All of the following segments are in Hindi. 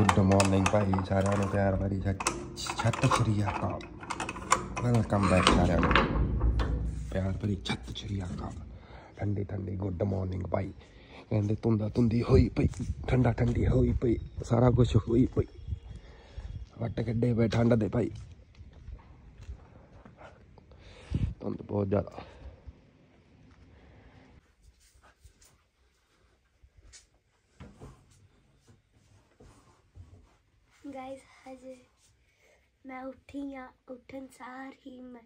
गुड मॉर्निंग भाई सारे नु प्यार भरी छत छुरिया का वेलकम बैक सारे नु प्यार भरी छत छुरिया का ठंडी ठंडी गुड मॉर्निंग भाई कहते धुंदा धुंदी होई पई ठंडा ठंडी होई पई सारा कुछ होई पई वट कड्डे पे ठंड दे भाई धुंद बहुत ज़्यादा गाइस। आज मैं उठी या उठन सार ही मैं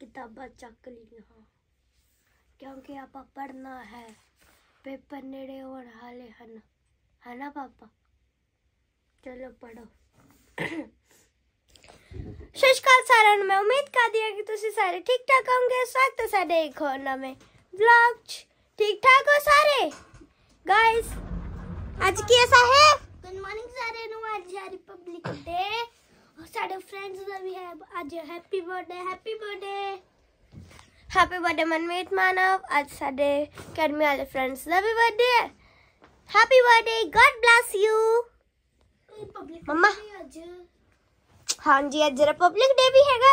किताबा चक ली हाँ क्योंकि आप पढ़ना है पेपर नेड़े और हाले है ना पापा चलो पढ़ो। सतश्रीकाल सारा मैं उम्मीद कर दिया कि तुसी सारे ठीक ठाक होंगे। स्वागत है साडे एक होर नवें व्लॉग। ठीक ठाक हो सारे गाइस आज की ऐसा है गुड मॉर्निंग सारे नु आज है रिपब्लिक डे और सारे फ्रेंड्स दा भी है आज happy birthday happy birthday happy birthday Manmeet Manav. आज सारे अकेडमी वाले फ्रेंड्स दा भी बर्थडे है happy birthday god bless you republic मम्मा। हां जी आज रिपब्लिक डे भी हैगा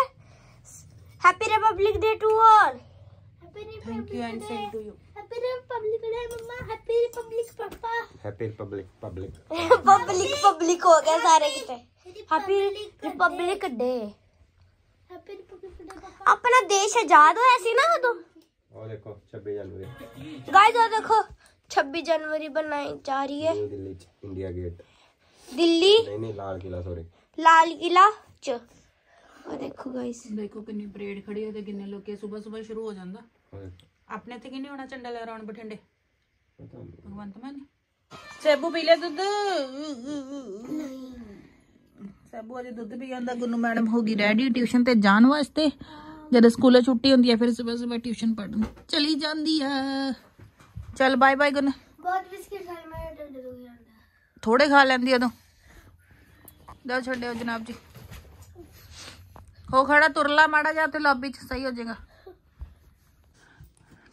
happy republic day to all happy republic day to you happy republic day mamma happy republic पापा happy republic public public public हो गया सारे किते happy republic day happy republic day पापा अपना देश आजाद होया सी ना उदो। और देखो 26 जनवरी गाइस और देखो 26 जनवरी बनाई जा रही है दिल्ली इंडिया गेट दिल्ली नहीं लाल किला सॉरी लाल किला च। और देखो गाइस देखो कितनी परेड खड़ी है ते कितने लोग के सुबह सुबह शुरू हो जांदा अपने थे कि नहीं होना झंडा लहरा बठिंडे भगवंत मान। सैबू पी लिया दूध सैबू अज दूध पी आंदा। गुनू मैडम होगी रेडी ट्यूशन ते जान वास्ते जदों स्कूलों छुट्टी होंदी है फिर सुबह सुबह ट्यूशन पढ़न चली जांदी है। चल बाय बाय गुनू बहुत बिस्किट खा मेरा ढिड दुख जांदा थोड़े खा लैंदी उदों दो छोड़ो जनाब जी हो खड़ा तुरला माड़ा जा ते लॉबी च सही हो जाएगा।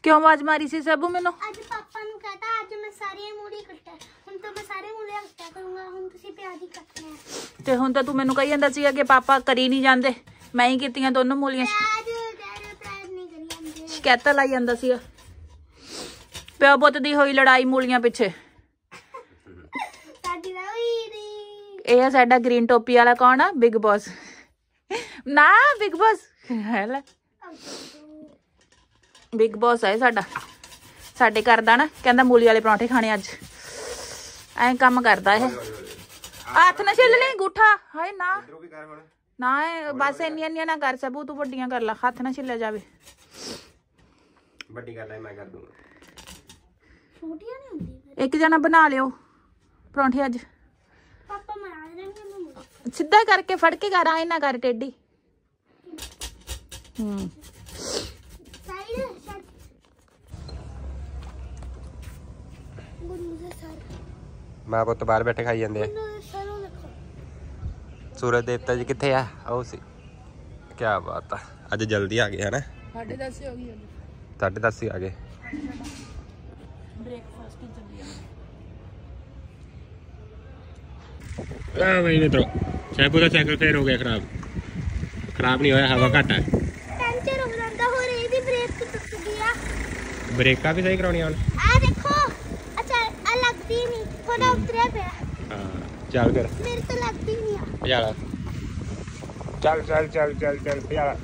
क्यों आवाज मारी सी सबू मैनू आज पापा नु कहता आज मैं सारे मूली कट्टा हुन तो मैं सारे मूली कट्टा करूंगा हुन तुसी प्याज ही कटने हैं ते हुन तो तू मैनू कही ਜਾਂਦਾ ਸੀਗਾ ਕਿ ਪਾਪਾ ਕਰੀ ਨਹੀਂ ਜਾਂਦੇ ਮੈਂ ਹੀ ਕੀਤੀਆਂ ਦੋਨੋਂ ਮੂਲੀਆਂ ਅੱਜ ਗੈਰ ਪ੍ਰਾਇਰ ਨਹੀਂ ਕਰੀ ਜਾਂਦੇ ਸ਼ਿਕਾਇਤ ਲਾਈ ਜਾਂਦਾ ਸੀਗਾ ਪਿਓ ਪੁੱਤ ਦੀ ਹੋਈ ਲੜਾਈ ਮੂਲੀਆਂ ਪਿੱਛੇ ਸਾਡੀ ਨਾ ਹੋਈ ਦੀ ਇਹ ਸਾਡਾ ਗ੍ਰੀਨ ਟੋਪੀ ਵਾਲਾ ਕੌਣ ਆ ਬਿਗ ਬੌਸ ਨਾ ਬਿਗ ਬੌਸ ਹੈ ਲੈ बिग बॉस है साडा साडे घर दा ना कहंदा मूली वाले परांठे खाने अज ऐ काम करदा है हथ ना छिल ले गुठा हाय ना ना बस इन्नियां इन्नियां ना कर सबू तू वड्डियां कर ला हथ ना छिल जावे वड्डी गल है मैं कर दूंगा छोटियां नहीं होंदी एक जना बना लियो परांठे अज पापा बना देंगे सीधा करके फड़ के कर आए ना कर टेडी मां पुत बाहर बैठे खाई जाते सूरज देवता जी किथे आ आओ सी क्या बात है आज जल्दी आ गए है ना 10:30 हो गई 10:30 ही आ गए ब्रेकफास्ट ही जल्दी आ भाई ने तो चाय पूरा साइकिल फेर हो गया खराब खराब नहीं होया हवा घट है पंचर हो रहा हो रही थी ब्रेक टूट गया ब्रेक का भी सही करानी है आ देखो लगती नहीं थोड़ा उतरे पे हां चल कर मेरे तो लगती नहीं है यार चल चल चल चल चल यार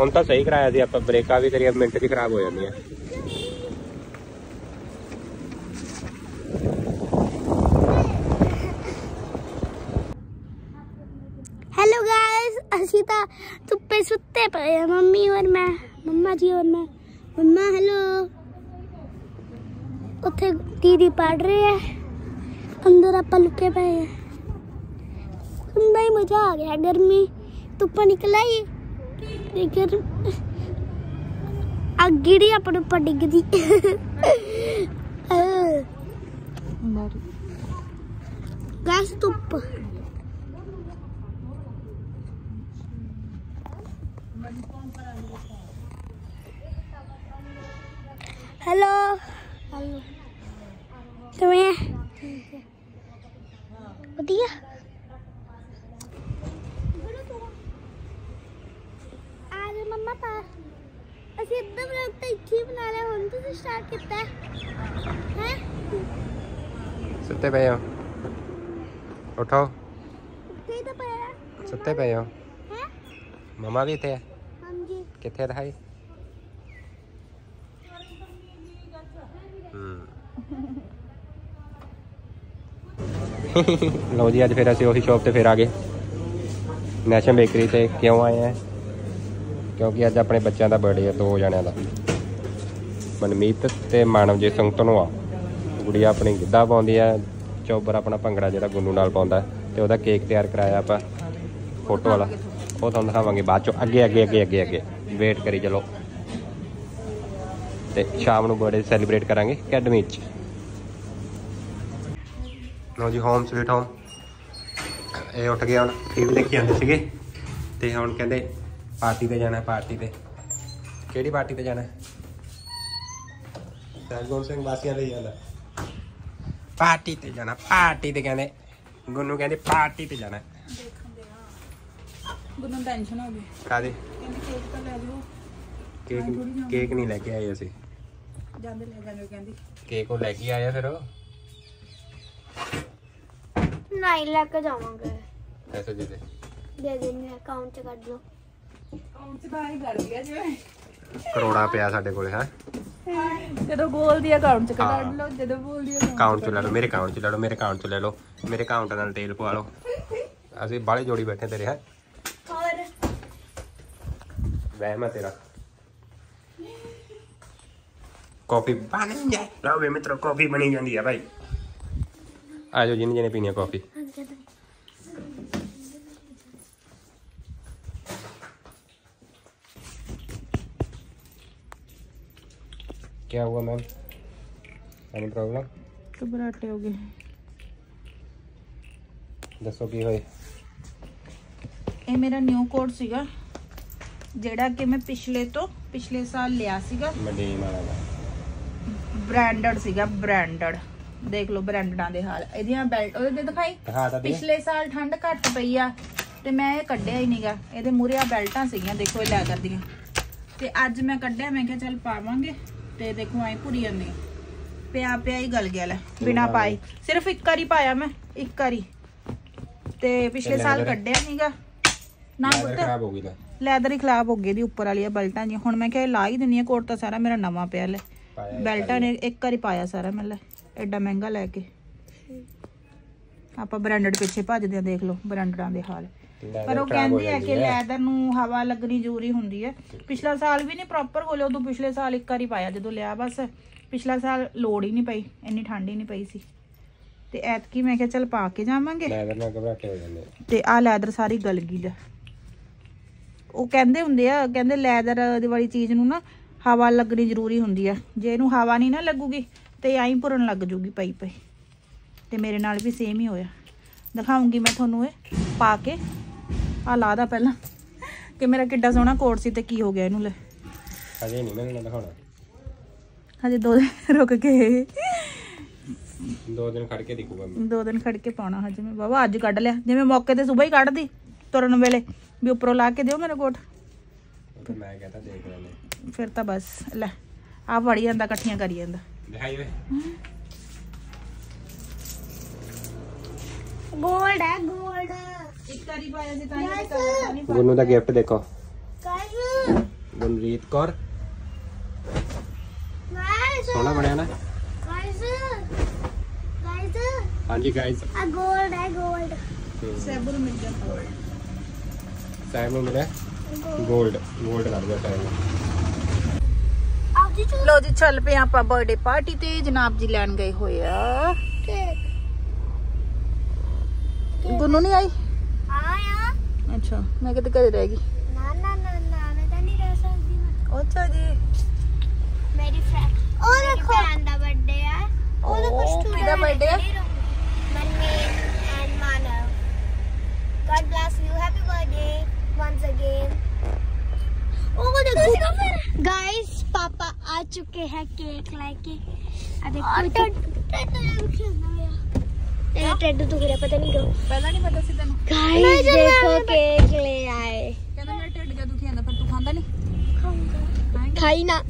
हम तो सही कराया थी अपन ब्रेका भी करिए मिनट की खराब हो जानी है हेलो गाइस असीता धुप्पे सुते पे है मम्मी और मैं मम्मा जी और मैं मम्मा हेलो उथे दीदी पढ़ रही है अंदर आप लुके पे भाई मजा आ गया गर्मी धुप्पा निकल आई अग गिड़ी अपने उपर डिगदी गैस धुप्प हेलो हेलो तुम्हें दिया आज मम्मा पास ऐसे एकदम लगता है खीर बना रहे हम तो स्टार्ट करता है सत्ते पे आओ उठाओ उठे तो पे सत्ते पे आओ हैं मम्मा भी थे हम जी किथे रहे लो जी अज फिर अस उही शॉप से फिर आ गए नैशन बेकरी से क्यों आए हैं क्योंकि अज अपने बच्चों का बर्थडे है दो जणियां दा मनमीत ते मानवजीत सिंह तनवा गुड़िया अपनी गिद्धा पाउंदी है चौबर अपना भंगड़ा जिहड़ा गुन्नू नाल पाउंदा ते उहदा केक तैयार कराया आपां फोटो वाला वो तुहानूं दिखावांगे बाद चो अगे अगे अगे अगे अगे वेट करी चलो ते शाम नूं बर्थडे सैलीब्रेट करांगे अकैडमी च लो जी होम स्वीट होम ये उठ गया हम फिल्म देखी आते थे तो हम कहते पार्टी पर जाना पार्टी पर कि पार्टी पर जाना सरगुण सिंह वासिया ले जाता पार्टी पर जाना पार्टी पर कहते गुनू कहते पार्टी पर जाना केक नहीं लैके आए अस केक वो लैके आया फिर नहीं लेके जाऊंगा ऐसे दे दे दे देने अकाउंट से काट लो अकाउंट से बाहर ही कर दिया जिवें करोड़ा पे साडे कोले है जदों बोल दिया अकाउंट से काट लो जदों बोल दिया अकाउंट से ले लो मेरे अकाउंट से ले लो मेरे अकाउंट से ले लो मेरे अकाउंट नाल तेल पवा लो असि बाले जोड़ी बैठे तेरे है और वह मैं तेरा कॉफी बन जाए लो वे मित्रों कॉफी बनी जांदी है भाई आ जाओ जिन्हें जिन्हें पीनी है कॉफी क्या हुआ मैम एनी प्रॉब्लम घबराहटे हो गई दसो की होई ये मेरा न्यू कोड सीगा जेड़ा कि मैं पिछले साल लिया सीगा ब्रांडेड सीगा ब्रांडेड देख लो ब्रांडा दे हाल इहदियां बेल्ट ओदे दिखाई पिछले साल ठंड घट पई आ ते मैं ये कड्ढिया ही नहींगा इहदे मूहरे बेल्टां सीगियां देखो ये लैदर दियां ते अज मैं कड्ढिया मैं क्या चल पावांगे ते देखो ऐ भुरी जांदी पिया पिया ही गल गया ले बिना पाई सिर्फ एक बारी पाया मैं एक बारी ते पिछले साल कड्ढिया नहींगा ना पुत्त खराब हो गई ला लैदर ही खराब हो गई दी उपर वाली बेल्टां जी हुण मैं क्या ला ही दिंदी आ कोट तां सारा मेरा नवा पिया ले बेल्टां ने एक बारी पाया सारा मैं ले एडा महंगा लैके आप ब्रांडेड पिछे भजदे देख लो ब्रांडा दे हाल पर वो कहंदी है कि लैदर नूं हवा लगनी जरूरी हुंदी है पिछला साल भी नहीं प्रॉपर होले उदों पिछले साल एक बारी पाया जदों लिया बस पिछला साल लोड़ ही नहीं पई इन्नी ठंड ही नहीं पई सी ते ऐतकी मैं क्या चल पा के जावांगे लैदर नाल घबराटे हो जांदे ते आ लैदर सारी गल गई ला वो कहंदे हुंदे आ कहंदे लैदर दी वाली चीज़ नूं ना हवा लगनी जरूरी हुंदी है जे इहनूं हवा नहीं ना लगूगी तो आई भुरन लग जूगी पई पई तो मेरे नाल भी सेम ही होया दिखाऊंगी मैं थोनू ये पा के आ ला दा पहला कि मेरा किड्डा सोहना कोट सी ते की हो गया इनू ले अजे नहीं मैंने दिखाना अजे दो दिन रुक के दो दिन खड़ के दिखूगा मैं दो दिन खड़ के पाना हजे मैं बाबा अज कढ़ लिया जिवें मौके ते सुबह ही कढ़ दी तुरन वेले भी उपरों ला के दिओ मेरा कोट तो मैं कहता देख लेने फिर तो बस लै आ वड़ी जांदा इकट्ठियां करी जांदा गोल्ड है गोल्ड गुनू का गिफ्ट देखो गुनरीत कौर सोना बढ़िया ना हाँ जी गाइस गोल्ड है गोल्ड सैबुल मिल गया गोल्ड सैबुल मिला गोल्ड गोल्ड लग गया सैबुल लो जी चल पे आप बर्थडे पार्टी ते जनाब जी लैन गए हो गुनू नहीं आई अच्छा मैं कहते घर रहेगी ना ना ना ना मैं तो नहीं रह सकती अच्छा जी मेरी फ्रेंड और देखो आंदा बर्थडे है और कुछ किदा बर्थडे है Manmeet and Manav god bless you happy birthday once again ओ देखो गाइस पापा आ चुके हैं केक लाके। अबे टेडू तो गिरा, पता नहीं क्यों, पता नहीं पता सीधा गाइस। देखो केक ले आए। कहना मेरा टेड का दुखी है पर तू खांदा नहीं। खाऊंगा, खाई ना।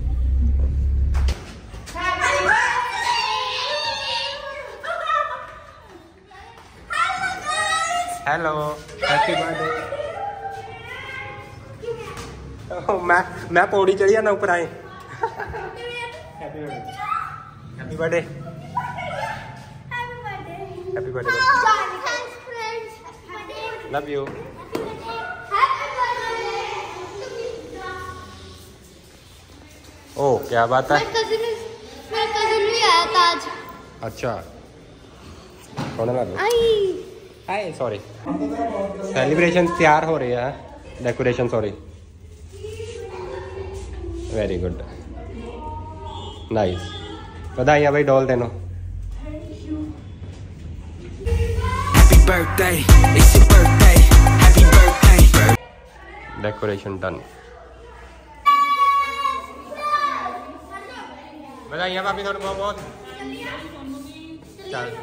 Hello, happy birthday. मैं पौड़ी चढ़ी जाना ऊपर आए। Happy birthday, happy birthday, love you. Oh क्या बात है। मेरा कजिन भी आया था आज। अच्छा, कौन है? आई हाय, सॉरी। सेलिब्रेशन तैयार हो रही है, decoration sorry. Very good, nice. बधाइयाँ भाई, डॉल देनो। Decoration done. बधाइयाँ भाभी, थोड़ा बहुत बहुत चल।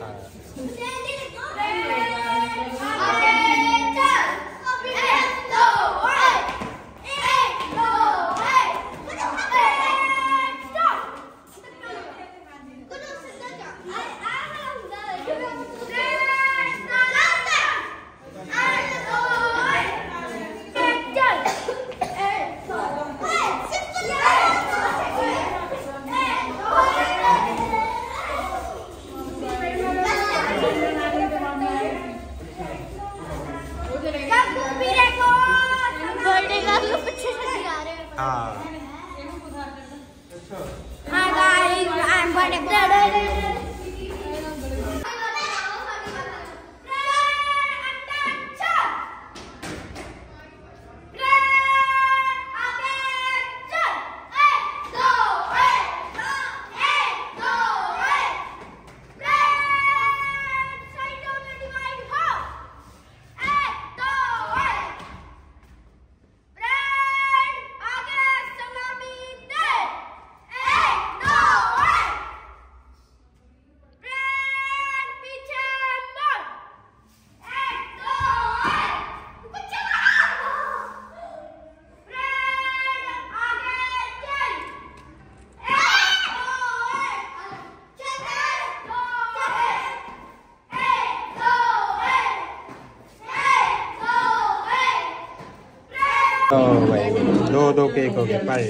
दो दो केक हो गए भाई।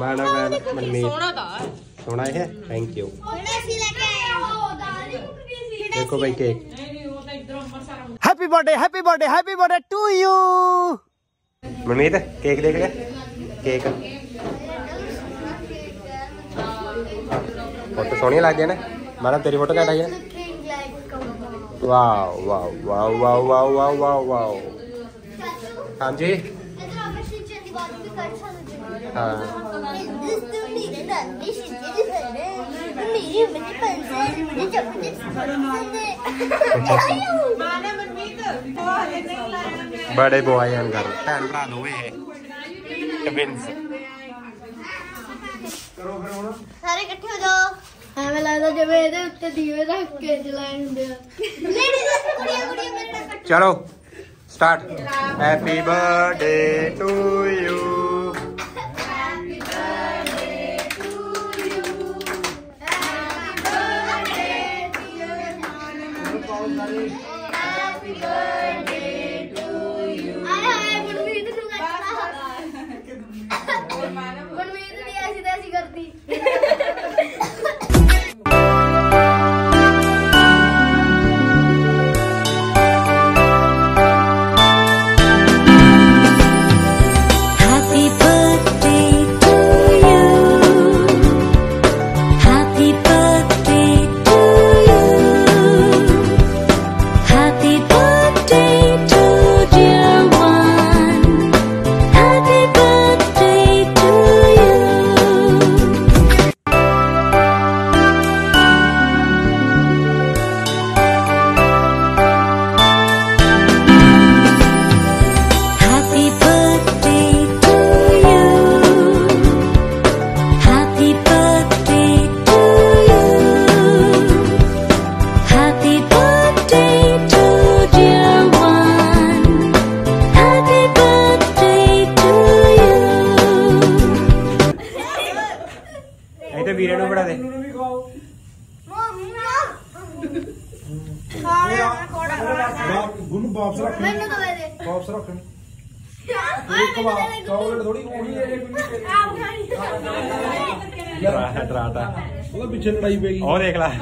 मैडम मनमीत सोना है, थैंक यू। देखो भाई cake. Happy birthday, happy birthday, happy birthday to you. Manmeet cake देख ले, केक फोटो सोनी लग गया ना। मैडम तेरी फोटो क्या लगी है? Wow wow wow wow wow wow wow. हाँ जी, बड़े बॉय हैं घर। भैन भरा दोवे है, ट्विंस। सारे इकट्ठे हो जाओ। हमें लगता जब ये उत्ते दीवे रख के जलाएंगे। चलो start. Happy birthday to you, happy birthday to you, happy birthday to you, happy birthday to you. अरे हाय मनमीत तू कर रहा है। मनमीत ने ऐसी तैसी कर दी। रहे गुनु बाप से थोड़ी पीछे लड़ाई पेगी और एक लाख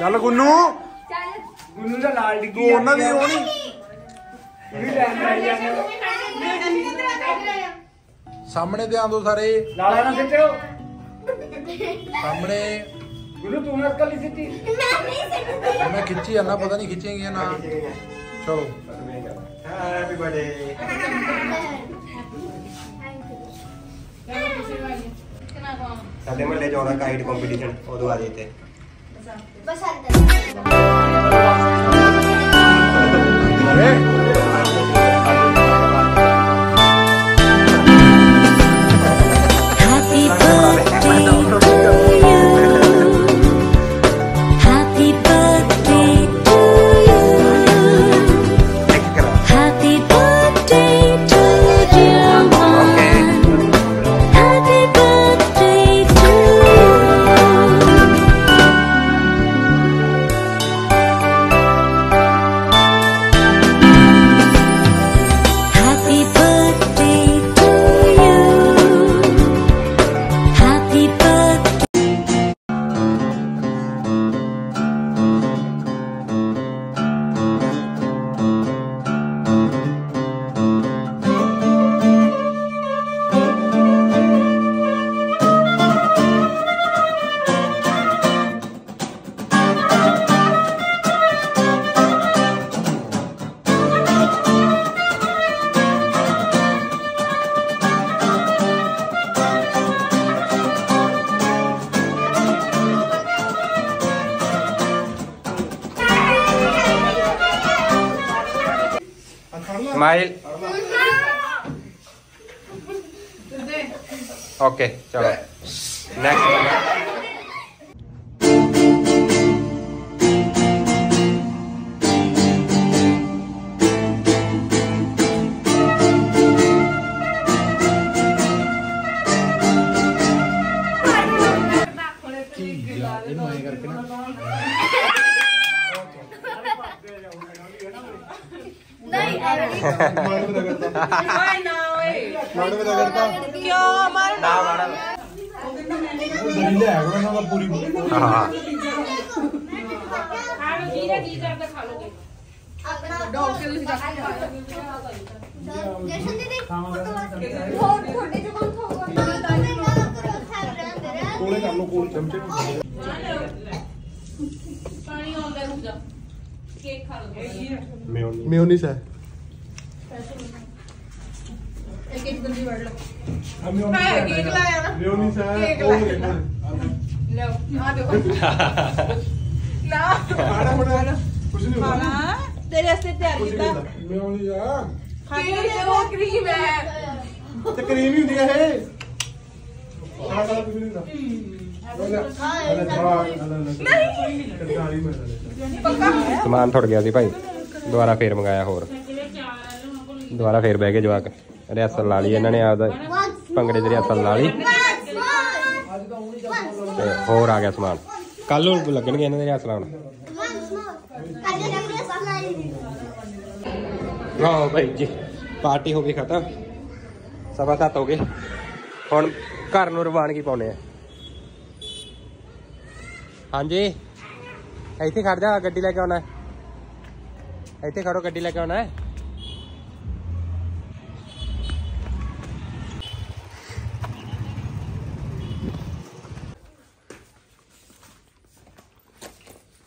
चल गुन्नू तू ओना दी होनी सामने ध्यान दो सारे सामने मैं खिंची है ना पता नहीं खिंचेंगे ना चलो हैप्पी बर्थडे महल जो काइट कॉम्पिटिशन उदो आ जाते स्माइल ओके चलो नेक्स्ट मेयोनीज है केक जल्दी बढ़ लो हम केक लाया ना मेयोनीज है लो हां देखो ना बड़ा बड़ा कुछ नहीं होगा तेरे से तैयार किया मेयोनीज है खाने में वो क्रीम है तो क्रीम ही होती है खाना कुछ नहीं था नहीं सामान थोड़ गया थी भाई दोबारा फिर मंगाया होर दोबारा फिर बह के जवाक रिहर्सल ला ली इन्होंने आपका भंगड़े की रिहर्सल ला ली होर आ गया समान कल लगन इन्होंने रिहर्सल हम हाँ भाई जी पार्टी हो गई खत्म 7:15 हो गए हम घर नूं रवानगी पाने हाँ जी इत्थे खड़ जा गड्डी लैके आना इत्थे खड़ो गड्डी लैके आना है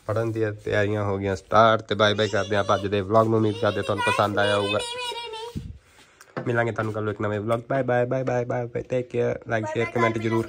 पढ़न दी तैयारियां हो गई स्टार्ट तो बाय बाय करते हैं अज के व्लॉग में उम्मीद करते तुहानू पसंद आया होगा मिलांगे तुहानू कल एक नवे vlog bye bye bye bye bye take care like share comment जरूर।